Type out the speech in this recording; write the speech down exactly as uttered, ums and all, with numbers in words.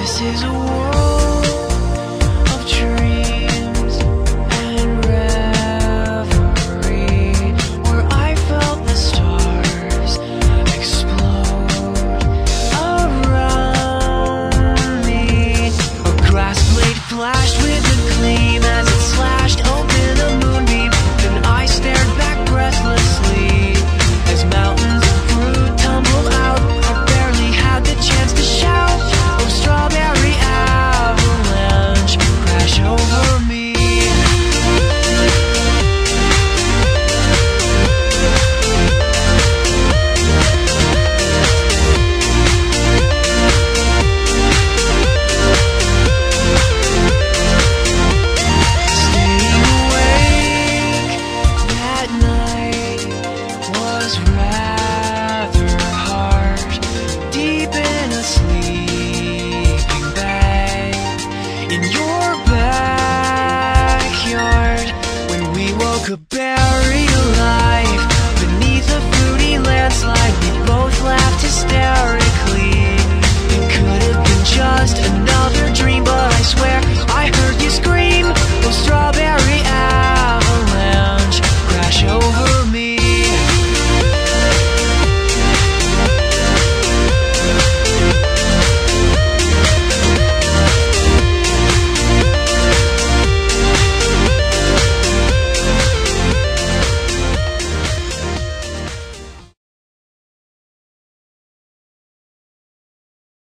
This is a world of dreams and reverie, where I felt the stars explode around me. A grass blade flashed with a gleam as it slashed open a moonbeam, then I stared back breathlessly as mountains of fruit tumbled out. I barely had the chance to shout. Strawberry avalanche crash over me. Staying awake that night was rather hard. Deep in a sleep